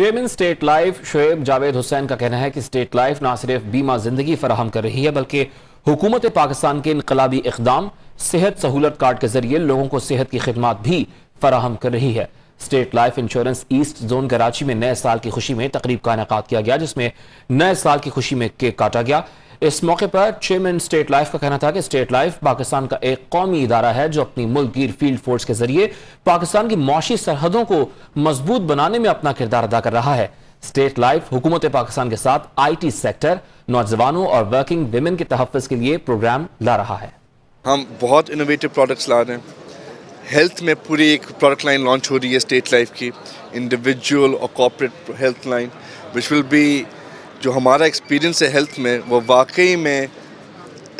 Chairman state life Shoaib Javed Hussain का कहना है कि स्टेट लाइफ ना सिर्फ बीमा जिंदगी फराहम कर रही है बल्कि हुकूमत पाकिस्तान के इनकलाबी इकदाम सेहत सहूलत कार्ड के जरिए लोगों को सेहत की खिदमत भी फराहम कर रही है। State life insurance east zone Karachi में नए साल की खुशी में तकरीब का इनेकाद किया गया जिसमें नए साल की खुशी में केक काटा गया। इस मौके पर चेयरमैन स्टेट लाइफ का कहना था कि स्टेट लाइफ पाकिस्तान का एक कौमी इदारा है जो अपनी मुल्कगीर फील्ड फोर्स के जरिए पाकिस्तान की मौशी सरहदों को मजबूत बनाने में अपना किरदार अदा कर रहा है। स्टेट लाइफ हुकूमत पाकिस्तान के साथ IT सेक्टर, नौजवानों और वर्किंग विमेन के तहफ़्फ़ुज़ के लिए प्रोग्राम ला रहा है। हम बहुत इनोवेटिव प्रोडक्ट्स ला रहे हैं। हेल्थ में पूरी एक प्रोडक्ट लाइन लॉन्च हो रही है स्टेट लाइफ की, इंडिविजुअल और corporate health line, which will be जो हमारा एक्सपीरियंस है हेल्थ में वो वाकई में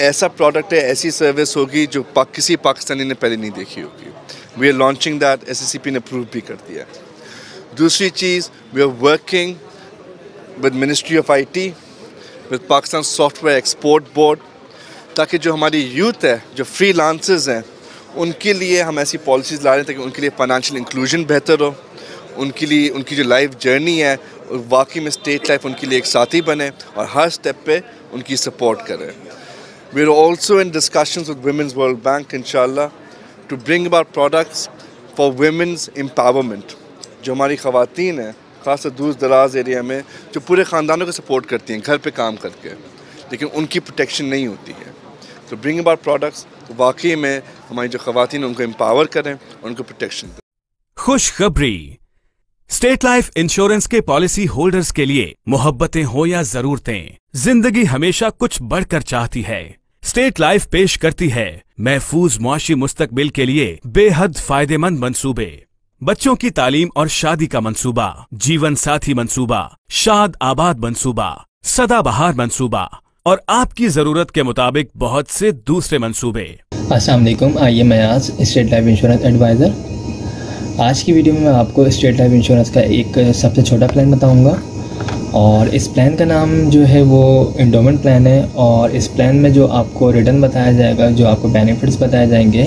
ऐसा प्रोडक्ट है, ऐसी सर्विस होगी जो किसी पाकिस्तानी ने पहले नहीं देखी होगी। We are launching that, SCCP ने अप्रूव भी कर दिया। दूसरी चीज़, we are working with ministry of IT, with Pakistan software export board, ताकि जो हमारी यूथ है, जो फ्री लांसर्स हैं, उनके लिए हम ऐसी पॉलिसीज़ ला रहे हैं ताकि उनके लिए फाइनेंशियल इंक्लूजन बेहतर हो, उनके लिए उनकी जो लाइफ जर्नी है वाकई में स्टेट लाइफ उनके लिए एक साथी बने और हर स्टेप पे उनकी सपोर्ट करें। We are also in discussions with women's world bank इंशाल्लाह to bring about products for women's empowerment, जो हमारी ख़वातीन हैं खासकर दूर दराज एरिया में जो पूरे ख़ानदानों को सपोर्ट करती हैं घर पर काम करके, लेकिन उनकी प्रोटेक्शन नहीं होती है। तो ब्रिंग अबाउट प्रोडक्ट्स वाकई में हमारी जो ख़वातीन उनको एम्पावर करें, उनको प्रोटेक्शन दें। खुशखबरी, स्टेट लाइफ इंश्योरेंस के पॉलिसी होल्डर्स के लिए मोहब्बतें हो या जरूरतें, जिंदगी हमेशा कुछ बढ़कर चाहती है। स्टेट लाइफ पेश करती है महफूज मुआशी मुस्तकबिल के लिए बेहद फायदेमंद मंसूबे, बच्चों की तालीम और शादी का मंसूबा, जीवन साथी मंसूबा, शाद आबाद मंसूबा, सदाबहार मंसूबा और आपकी जरूरत के मुताबिक बहुत से दूसरे मंसूबे। अस्सलाम वालेकुम, I am Ayaz, state life insurance advisor. आज की वीडियो में मैं आपको स्टेट लाइफ इंश्योरेंस का एक सबसे छोटा प्लान बताऊंगा और इस प्लान का नाम जो है वो एंडोमेंट प्लान है। और इस प्लान में जो आपको रिटर्न बताया जाएगा, जो आपको बेनिफिट्स बताए जाएंगे,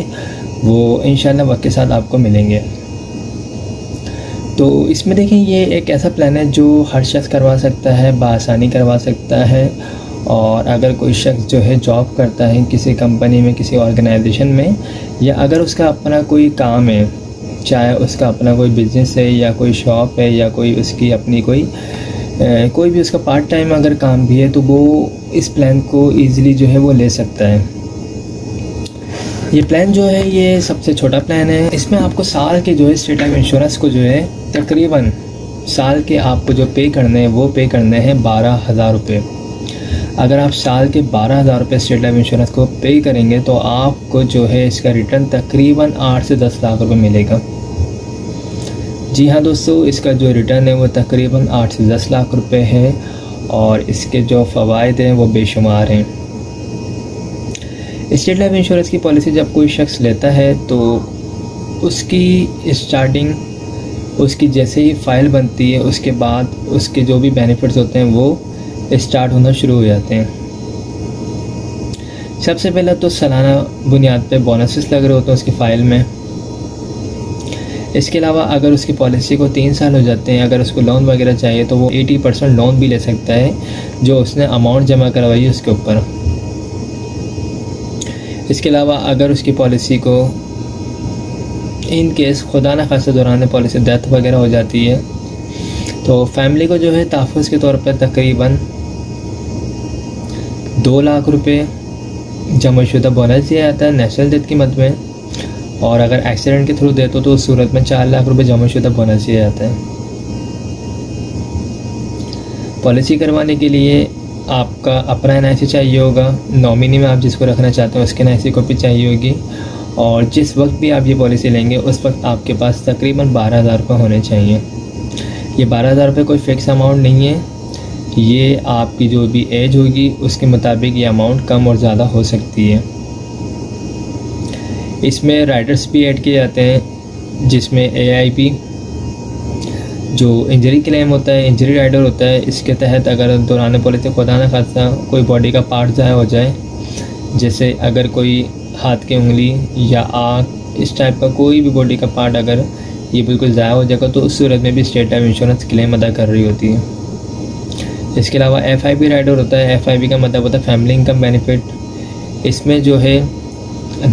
वो इंशाल्लाह वक्त के साथ आपको मिलेंगे। तो इसमें देखें, ये एक ऐसा प्लान है जो हर शख्स करवा सकता है, बआसानी करवा सकता है। और अगर कोई शख्स जो है जॉब करता है किसी कंपनी में, किसी ऑर्गेनाइजेशन में, या अगर उसका अपना कोई काम है, चाहे उसका अपना कोई बिज़नेस है या कोई शॉप है या कोई उसकी अपनी कोई भी उसका पार्ट टाइम अगर काम भी है, तो वो इस प्लान को ईज़िली जो है वो ले सकता है। ये प्लान जो है ये सबसे छोटा प्लान है। इसमें आपको साल के जो है स्टेट लाइफ इंश्योरेंस को जो है तकरीबन साल के आपको जो पे करने हैं वो पे करने हैं 12,000 रुपये। अगर आप साल के 12,000 रुपये स्टेट लाइफ इंश्योरेंस को पे करेंगे तो आपको जो है इसका रिटर्न तकरीबन 8 से 10 लाख रुपये मिलेगा। जी हाँ दोस्तों, इसका जो रिटर्न है वो तकरीबन 8 से 10 लाख रुपये है और इसके जो फ़वाद हैं वो बेशुमार हैं। स्टेट लाइफ इंश्योरेंस की पॉलिसी जब कोई शख्स लेता है तो उसकी स्टार्टिंग, उसकी जैसे ही फ़ाइल बनती है उसके बाद उसके जो भी बेनिफिट्स होते हैं वो स्टार्ट होना शुरू हो जाते हैं। सबसे पहला तो सालाना बुनियाद पे बोनसेस लग रहे होते हैं उसकी फ़ाइल में। इसके अलावा अगर उसकी पॉलिसी को 3 साल हो जाते हैं, अगर उसको लोन वगैरह चाहिए तो वो 80% लोन भी ले सकता है जो उसने अमाउंट जमा करवाई है उसके ऊपर। इसके अलावा अगर उसकी पॉलिसी को इन केस खुदा न खास्ता दौरान पॉलिसी डेथ वगैरह हो जाती है तो फैमिली को जो है तहफ़्फ़ुज़ के तौर पर तकरीबन 2 लाख रुपये जमाशुदा बोनस दिया जाता है नेशनल डेथ की मद में। और अगर एक्सीडेंट के थ्रू देते हो तो उस सूरत में 4 लाख रुपये जमाशुदा बोनस दिया जाता है। पॉलिसी करवाने के लिए आपका अपना NIC चाहिए होगा, नॉमिनी में आप जिसको रखना चाहते हो उसके NIC कॉपी चाहिए होगी। और जिस वक्त भी आप ये पॉलिसी लेंगे उस वक्त आपके पास तकरीबन 12,000 रुपये होने चाहिए। ये 12,000 रुपये कोई फ़िक्स अमाउंट नहीं है, ये आपकी जो भी एज होगी उसके मुताबिक ये अमाउंट कम और ज़्यादा हो सकती है। इसमें राइडर्स भी ऐड किए जाते हैं जिसमें AIP जो इंजरी क्लेम होता है, इंजरी राइडर होता है, इसके तहत अगर दौरान पॉलिसी खुदा न खास्ता कोई बॉडी का पार्ट ज़ाया हो जाए, जैसे अगर कोई हाथ की उंगली या आँख, इस टाइप का कोई भी बॉडी का पार्ट अगर ये बिल्कुल ज़ाया हो जाएगा। तो उस सूरत में भी स्टेट लाइफ इंश्योरेंस क्लेम अदा कर रही होती है। इसके अलावा FIB राइडर होता है। FIB का मतलब होता है फैमिली इनकम बेनिफिट। इसमें जो है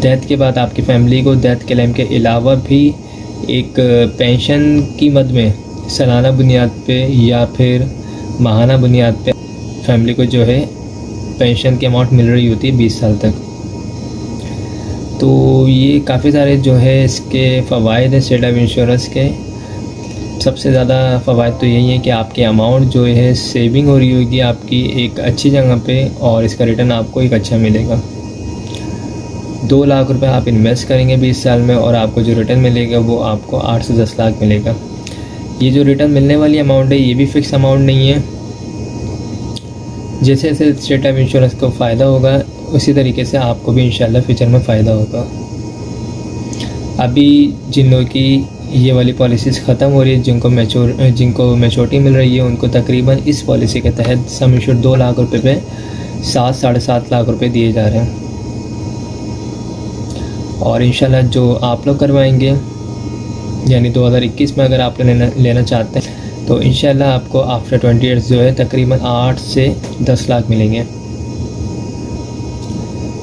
डेथ के बाद आपकी फैमिली को डेथ क्लेम के अलावा भी एक पेंशन की मद में सालाना बुनियाद पे या फिर माहाना बुनियाद पे फैमिली को जो है पेंशन की अमाउंट मिल रही होती है 20 साल तक। तो ये काफ़ी सारे जो है इसके फ़वाद हैं स्टेट लाइफ इंश्योरेंस के। सबसे ज़्यादा फ़वाद तो यही है कि आपकी अमाउंट जो है सेविंग हो रही होगी आपकी एक अच्छी जगह पे और इसका रिटर्न आपको एक अच्छा मिलेगा। 2 लाख रुपए आप इन्वेस्ट करेंगे 20 साल में और आपको जो रिटर्न मिलेगा वो आपको 8 से 10 लाख मिलेगा। ये जो रिटर्न मिलने वाली अमाउंट है ये भी फिक्स अमाउंट नहीं है। जैसे जैसे स्टेट लाइफ इंश्योरेंस को फ़ायदा होगा उसी तरीके से आपको भी इंशाल्लाह फ्यूचर में फ़ायदा होगा। अभी जिन लोगों की ये वाली पॉलिसीज़ ख़त्म हो रही है, जिनको मैच्योरिटी मिल रही है, उनको तकरीबन इस पॉलिसी के तहत सम इंश्योर 2 लाख रुपए पे 7-7.5 लाख रुपए दिए जा रहे हैं। और इंशाल्लाह जो आप लोग करवाएंगे यानी 2021 में अगर आप लेना चाहते हैं तो इंशाल्लाह आपको आफ्टर 20 ईयर्स जो है तकरीबन 8 से 10 लाख मिलेंगे।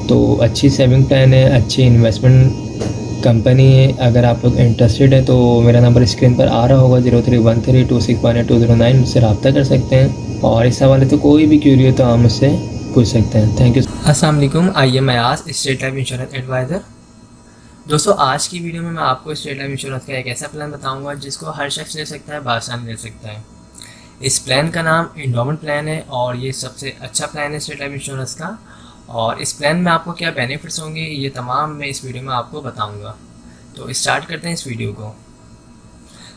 तो अच्छी सेविंग प्लान है, अच्छी इन्वेस्टमेंट कंपनी है। अगर आप लोग इंटरेस्टेड हैं तो मेरा नंबर स्क्रीन पर आ रहा होगा 0313261809 मुझसे रब्ता कर सकते हैं। और इस हवाले तो कोई भी क्यूरी हो तो आप मुझसे पूछ सकते हैं। Thank you. अस्सलाम वालेकुम, I am Ayaz, state life insurance advisor. दोस्तों, आज की वीडियो में मैं आपको स्टेट लाइफ इंश्योरेंस का एक ऐसा प्लान बताऊँगा जिसको हर शख्स ले सकता है, बादशाह ले सकता है। इस प्लान का नाम एंडोमेंट प्लान है और ये सबसे अच्छा प्लान है स्टेट लाइफ इंश्योरेंस का। और इस प्लान में आपको क्या बेनिफिट्स होंगे ये तमाम मैं इस वीडियो में आपको बताऊंगा। तो स्टार्ट करते हैं इस वीडियो को।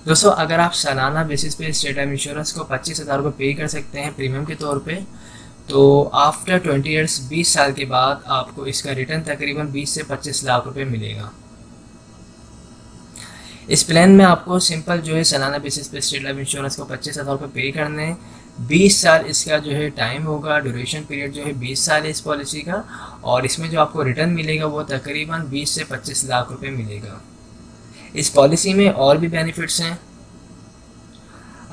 दोस्तों, अगर आप सालाना बेसिस पे स्टेट लाइफ इंश्योरेंस को 25,000 रुपये पे कर सकते हैं प्रीमियम के तौर पे, तो आफ्टर 20 इयर्स 20 साल के बाद आपको इसका रिटर्न तकरीबन 20 से 25 लाख रुपये मिलेगा। इस प्लान में आपको सिंपल जो है सालाना बेसिस पे स्टेट लाइफ इंश्योरेंस को 25,000 रुपये पे करने हैं। 20 साल इसका जो है टाइम होगा, ड्यूरेशन पीरियड जो है 20 साल है इस पॉलिसी का। और इसमें जो आपको रिटर्न मिलेगा वो तकरीबन 20 से 25 लाख रुपए मिलेगा। इस पॉलिसी में और भी बेनिफिट्स हैं।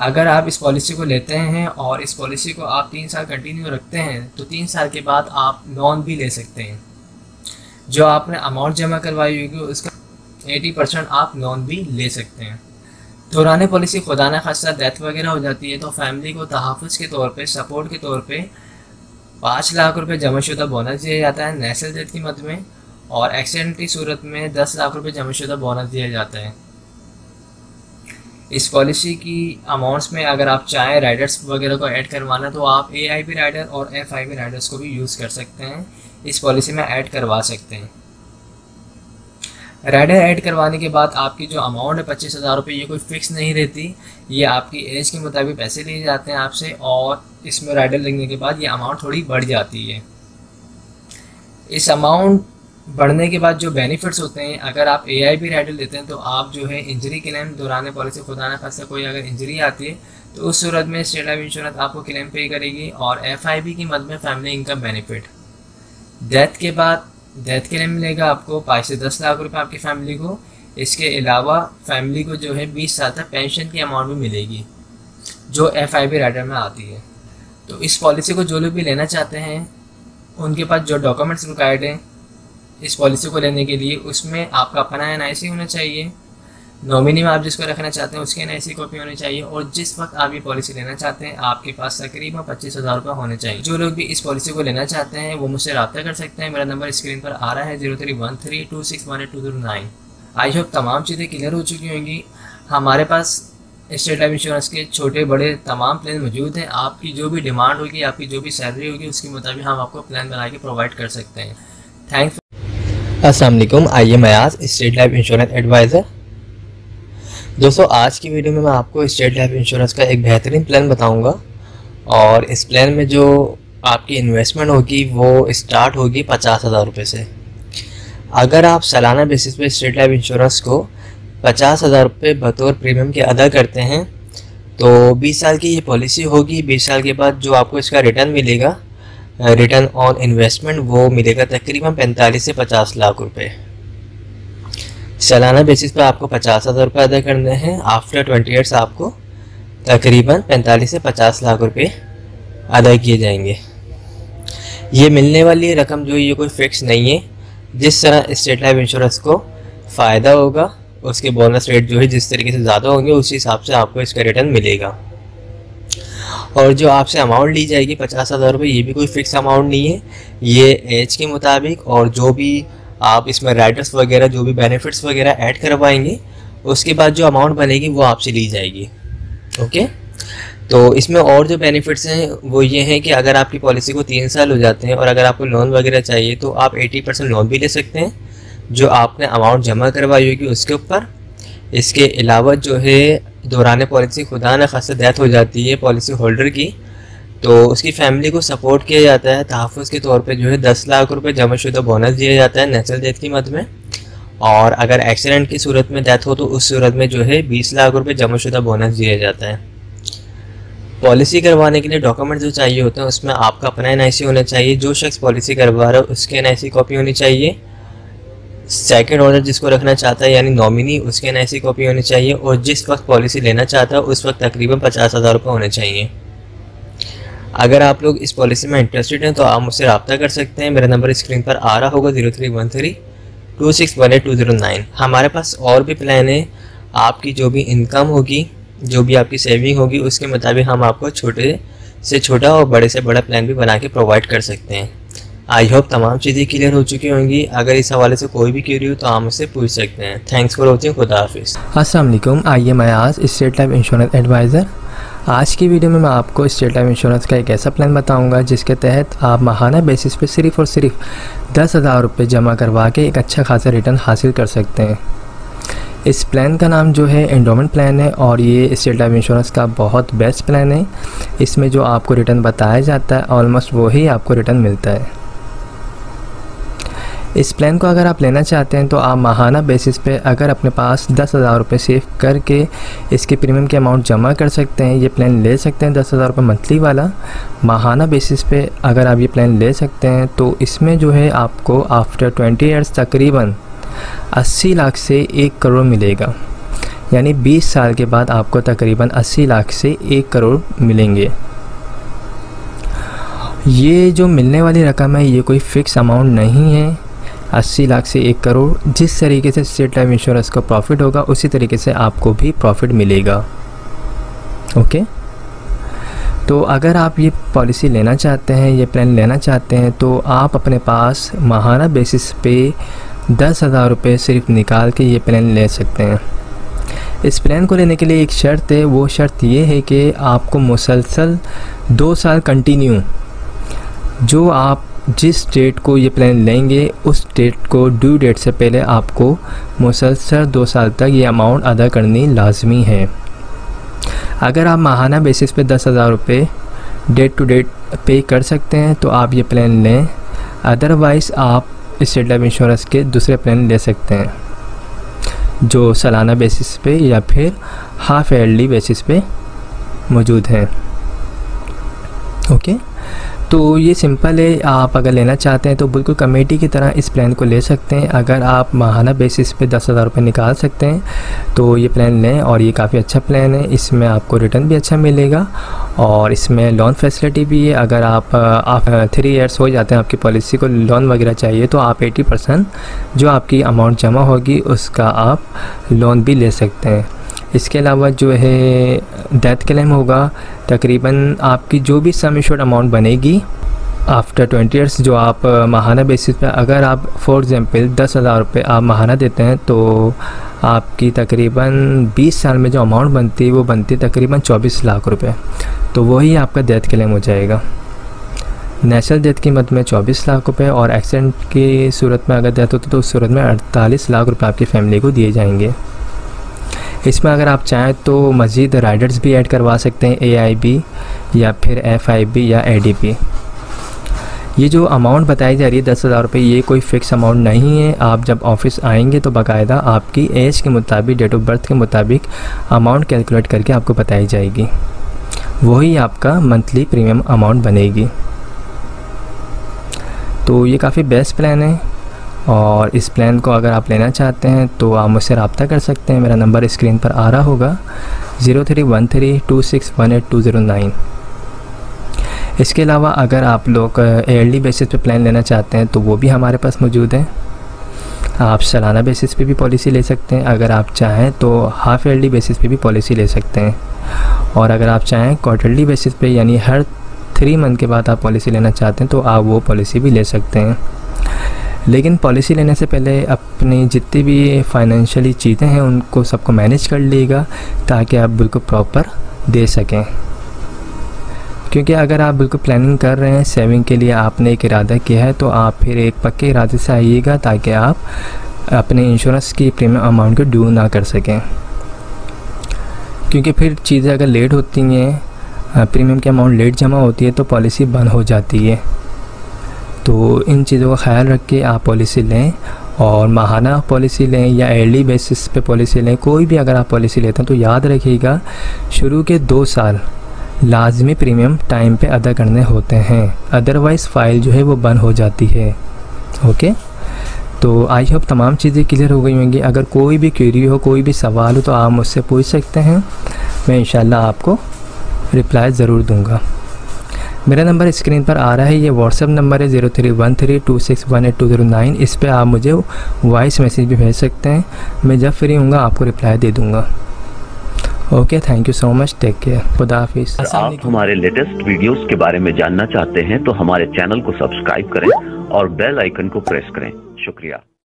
अगर आप इस पॉलिसी को लेते हैं और इस पॉलिसी को आप 3 साल कंटिन्यू रखते हैं तो 3 साल के बाद आप लोन भी ले सकते हैं। जो आपने अमाउंट जमा करवाई होगी उसका 80% आप लोन भी ले सकते हैं। दौरान पॉलिसी खुदा न खास्ता डेथ वगैरह हो जाती है तो फैमिली को तहफ़ुज़ के तौर पे, सपोर्ट के तौर पे 5 लाख रुपए जमाशुदा बोनस दिया जाता है नेशनल डेथ की मद में। और एक्सीडेंट की सूरत में 10 लाख रुपए जमाशुदा बोनस दिया जाता है। इस पॉलिसी की अमाउंट्स में अगर आप चाहें राइडर्स वगैरह को ऐड करवाना तो आप AIP राइडर और FIB राइडर्स को भी यूज़ कर सकते हैं, इस पॉलिसी में ऐड करवा सकते हैं। राइडर ऐड करवाने के बाद आपकी जो अमाउंट है 25,000 रुपये ये कोई फ़िक्स नहीं रहती, ये आपकी एज के मुताबिक पैसे लिए जाते हैं आपसे। और इसमें राइडर लगने के बाद ये अमाउंट थोड़ी बढ़ जाती है। इस अमाउंट बढ़ने के बाद जो बेनिफिट्स होते हैं, अगर आप AIP राइडर लेते हैं तो आप जो है इंजरी क्लेम दौरान पॉलिसी खुदा न खास्ता कोई अगर इंजरी आती है तो उस सूरत में स्टेट लाइफ इंश्योरेंस आपको क्लेम पे करेगी। और FIB की मद में फैमिली इनकम बेनिफिट, डेथ के बाद डेथ क्लेम मिलेगा आपको 5 से 10 लाख रुपए आपकी फैमिली को। इसके अलावा फैमिली को जो है 20 साल तक पेंशन की अमाउंट भी मिलेगी जो FIB राइडर में आती है। तो इस पॉलिसी को जो लोग भी लेना चाहते हैं उनके पास जो डॉक्यूमेंट्स रिक्वायर्ड हैं इस पॉलिसी को लेने के लिए, उसमें आपका अपना NIC होना चाहिए, नॉमिनी में आप जिसको रखना चाहते हैं उसके NIC कॉपी होनी चाहिए। और जिस वक्त आप ये पॉलिसी लेना चाहते हैं आपके पास तकरीबन 25,000 रुपये होने चाहिए। जो लोग भी इस पॉलिसी को लेना चाहते हैं वो मुझसे रब्ता कर सकते हैं। मेरा नंबर स्क्रीन पर आ रहा है 0313261809। आई होप तमाम चीज़ें क्लियर हो चुकी होंगी। हमारे पास स्टेट लाइफ इंश्योरेंस के छोटे बड़े तमाम प्लान मौजूद हैं। आपकी जो भी डिमांड होगी, आपकी जो भी सैलरी होगी, उसके मुताबिक हम आपको प्लान बना के प्रोवाइड कर सकते हैं। थैंक्स। अस्सलाम वालेकुम, I am Ayaz, state life insurance advisor. दोस्तों, आज की वीडियो में मैं आपको स्टेट लाइफ इंश्योरेंस का एक बेहतरीन प्लान बताऊंगा। और इस प्लान में जो आपकी इन्वेस्टमेंट होगी वो स्टार्ट होगी 50,000 रुपये से। अगर आप सालाना बेसिस पे स्टेट लाइफ इंश्योरेंस को 50,000 रुपये बतौर प्रीमियम के अदा करते हैं तो 20 साल की ये पॉलिसी होगी। 20 साल के बाद जो आपको इसका रिटर्न मिलेगा, रिटर्न ऑन इन्वेस्टमेंट, वो मिलेगा तकरीबन 45 से 50 लाख रुपये। सालाना बेसिस पर आपको 50,000 रुपये अदा करने हैं। आफ्टर 20 ईयर्स आपको तकरीबन 45 से 50 लाख रुपये अदा किए जाएंगे। ये मिलने वाली रकम जो ये कोई फिक्स नहीं है, जिस तरह स्टेट लाइफ इंश्योरेंस को फ़ायदा होगा उसके बोनस रेट जो है जिस तरीके से ज़्यादा होंगे उसी हिसाब से आपको इसका रिटर्न मिलेगा। और जो आपसे अमाउंट ली जाएगी 50,000 रुपये, ये भी कोई फिक्स अमाउंट नहीं है, ये एज के मुताबिक और जो भी आप इसमें राइडर्स वगैरह जो भी बेनिफिट्स वगैरह ऐड करवाएंगे उसके बाद जो अमाउंट बनेगी वो आपसे ली जाएगी। ओके, तो इसमें और जो बेनिफिट्स हैं वो ये हैं कि अगर आपकी पॉलिसी को 3 साल हो जाते हैं और अगर आपको लोन वगैरह चाहिए तो आप 80% लोन भी ले सकते हैं जो आपने अमाउंट जमा करवाई होगी उसके ऊपर। इसके अलावा जो है दौरान पॉलिसी खुदा न खासा डेथ हो जाती है पॉलिसी होल्डर की, तो उसकी फैमिली को सपोर्ट किया जाता है। तहफ़ुज़ के तौर पे जो है 10 लाख रुपए जमाशुदा बोनस दिया जाता है नेचुरल डेथ की मद में, और अगर एक्सीडेंट की सूरत में डेथ हो तो उस सूरत में जो है 20 लाख रुपए जमाशुदा बोनस दिया जाता है। पॉलिसी करवाने के लिए डॉक्यूमेंट जो चाहिए होते हैं उसमें आपका अपना NIC होना चाहिए, जो शख्स पॉलिसी करवा रहा है उसकी NIC कॉपी होनी चाहिए, सेकंड ऑर्डर जिसको रखना चाहता है यानी नॉमिनी उसके NIC कॉपी होनी चाहिए, और जिस वक्त पॉलिसी लेना चाहता है उस वक्त तकरीबन 50,000 रुपये होने चाहिए। अगर आप लोग इस पॉलिसी में इंटरेस्टेड हैं तो आप मुझसे रब्ता कर सकते हैं, मेरा नंबर स्क्रीन पर आ रहा होगा 03132618 209। हमारे पास और भी प्लान है, आपकी जो भी इनकम होगी जो भी आपकी सेविंग होगी उसके मुताबिक हम आपको छोटे से छोटा और बड़े से बड़ा प्लान भी बना के प्रोवाइड कर सकते हैं। आई होप तमाम चीज़ें क्लियर हो चुकी होंगी। अगर इस हवाले से कोई भी क्यूरी हो तो आप मुझसे पूछ सकते हैं। थैंक्स फॉर वॉचिंग, खुदा हाफिज़। अस्सलाम वालेकुम, I am Ayaz, state life insurance advisor. आज की वीडियो में मैं आपको स्टेट लाइफ इंश्योरेंस का एक ऐसा प्लान बताऊंगा जिसके तहत आप माहाना बेसिस पे सिर्फ़ और सिर्फ 10,000 रुपये जमा करवा के एक अच्छा खासा रिटर्न हासिल कर सकते हैं। इस प्लान का नाम जो है एंडोमेंट प्लान है और ये स्टेट लाइफ इंश्योरेंस का बहुत बेस्ट प्लान है। इसमें जो आपको रिटर्न बताया जाता है ऑलमोस्ट वही आपको रिटर्न मिलता है। इस प्लान को अगर आप लेना चाहते हैं तो आप माहाना बेसिस पे अगर अपने पास 10,000 रुपये सेव करके इसके प्रीमियम के अमाउंट जमा कर सकते हैं, ये प्लान ले सकते हैं 10,000 रुपये मंथली वाला। माहाना बेसिस पे अगर आप ये प्लान ले सकते हैं तो इसमें जो है आपको आफ्टर 20 ईयर्स तकरीबन 80 लाख से 1 करोड़ मिलेगा, यानी 20 साल के बाद आपको तकरीबन 80 लाख से 1 करोड़ मिलेंगे। ये जो मिलने वाली रकम है ये कोई फिक्स अमाउंट नहीं है। 80 लाख से 1 करोड़, जिस तरीके से स्टेट लाइफ इंश्योरेंस का प्रॉफिट होगा उसी तरीके से आपको भी प्रॉफिट मिलेगा। ओके, तो अगर आप ये पॉलिसी लेना चाहते हैं, ये प्लान लेना चाहते हैं तो आप अपने पास माहाना बेसिस पे 10,000 रुपये सिर्फ निकाल के ये प्लान ले सकते हैं। इस प्लान को लेने के लिए एक शर्त है, वो शर्त ये है कि आपको मुसलसल 2 साल कंटिन्यू जो आप जिस डेट को ये प्लान लेंगे उस डेट को ड्यू डेट से पहले आपको मुसलसल 2 साल तक ये अमाउंट अदा करनी लाजमी है। अगर आप माहाना बेसिस पे 10,000 रुपये डेट टू डेट पे कर सकते हैं तो आप ये प्लान लें, अदरवाइज़ आप स्टेट लाइफ इंश्योरेंस के दूसरे प्लान ले सकते हैं जो सालाना बेसिस पे या फिर हाफ ईयरली बेसिस पे मौजूद हैं। ओके, तो ये सिंपल है, आप अगर लेना चाहते हैं तो बिल्कुल कमेटी की तरह इस प्लान को ले सकते हैं। अगर आप माहाना बेसिस पे 10,000 रुपये निकाल सकते हैं तो ये प्लान लें, और ये काफ़ी अच्छा प्लान है। इसमें आपको रिटर्न भी अच्छा मिलेगा और इसमें लोन फैसिलिटी भी है। अगर आप 3 ईयर्स हो जाते हैं आपकी पॉलिसी को लोन वगैरह चाहिए तो आप 80% जो आपकी अमाउंट जमा होगी उसका आप लोन भी ले सकते हैं। इसके अलावा जो है डेथ क्लेम होगा, तकरीबन आपकी जो भी सम इंश्योर्ड अमाउंट बनेगी आफ्टर 20 ईयर्स जो आप माहाना बेसिस पे अगर आप फॉर एग्ज़ाम्पल 10,000 रुपये आप माहाना देते हैं तो आपकी तकरीबन 20 साल में जो अमाउंट बनती है वो बनती है तकरीबन 24 लाख रुपए, तो वही आपका डेथ क्लेम हो जाएगा। नेचुरल डेथ की मद में 24 लाख रुपये और एक्सीडेंट की सूरत में अगर डेथ होती तो उस सूरत में 48 लाख रुपये आपकी फ़ैमिली को दिए जाएंगे। इसमें अगर आप चाहें तो मज़ीद राइडर्स भी ऐड करवा सकते हैं, AIB या फिर FIB या ADP। ये जो अमाउंट बताई जा रही है 10,000 रुपये, ये कोई फ़िक्स अमाउंट नहीं है। आप जब ऑफिस आएंगे तो बाकायदा आपकी एज के मुताबिक, डेट ऑफ बर्थ के मुताबिक अमाउंट कैलकुलेट करके आपको बताई जाएगी, वही आपका मंथली प्रीमियम अमाउंट बनेगी। तो ये काफ़ी बेस्ट प्लान है और इस प्लान को अगर आप लेना चाहते हैं तो आप मुझसे रब्ता कर सकते हैं। मेरा नंबर स्क्रीन पर आ रहा होगा 031326182009। इसके अलावा अगर आप लोग एयरली बेसिस पे प्लान लेना चाहते हैं तो वो भी हमारे पास मौजूद है। आप सालाना बेसिस पे भी पॉलिसी ले सकते हैं, अगर आप चाहें तो हाफ़ एयरली बेसिस पे भी पॉलिसी ले सकते हैं, और अगर आप चाहें क्वार्टरली बेसिस पे यानी हर 3 मंथ के बाद आप पॉलिसी लेना चाहते हैं तो आप वो पॉलिसी भी ले सकते हैं। लेकिन पॉलिसी लेने से पहले अपनी जितनी भी फाइनेंशियली चीज़ें हैं उनको सबको मैनेज कर लीजिएगा ताकि आप बिल्कुल प्रॉपर दे सकें, क्योंकि अगर आप बिल्कुल प्लानिंग कर रहे हैं सेविंग के लिए, आपने एक इरादा किया है तो आप फिर एक पक्के इरादे से आइएगा ताकि आप अपने इंश्योरेंस की प्रीमियम अमाउंट को ड्यू ना कर सकें, क्योंकि फिर चीज़ें अगर लेट होती हैं, प्रीमियम की अमाउंट लेट जमा होती है तो पॉलिसी बंद हो जाती है। तो इन चीज़ों का ख्याल रख के आप पॉलिसी लें, और माहाना पॉलिसी लें या एयरली बेसिस पे पॉलिसी लें। कोई भी अगर आप पॉलिसी लेते हैं तो याद रखिएगा शुरू के 2 साल लाजमी प्रीमियम टाइम पे अदा करने होते हैं, अदरवाइज़ फ़ाइल जो है वो बंद हो जाती है। ओके, तो आई होप तमाम चीज़ें क्लियर हो गई होंगी। अगर कोई भी क्वेरी हो, कोई भी सवाल हो तो आप मुझसे पूछ सकते हैं, मैं इंशाल्लाह आपको रिप्लाई ज़रूर दूँगा। मेरा नंबर स्क्रीन पर आ रहा है, ये व्हाट्सअप नंबर है 031326182009। इस पर आप मुझे वॉइस मैसेज भी भेज सकते हैं, मैं जब फ्री हूँगा आपको रिप्लाई दे दूँगा। Okay, thank you so much, take care, खुदा हाफिज़। आप हमारे लेटेस्ट वीडियोस के बारे में जानना चाहते हैं तो हमारे चैनल को सब्सक्राइब करें और बेल आइकन को प्रेस करें। शुक्रिया।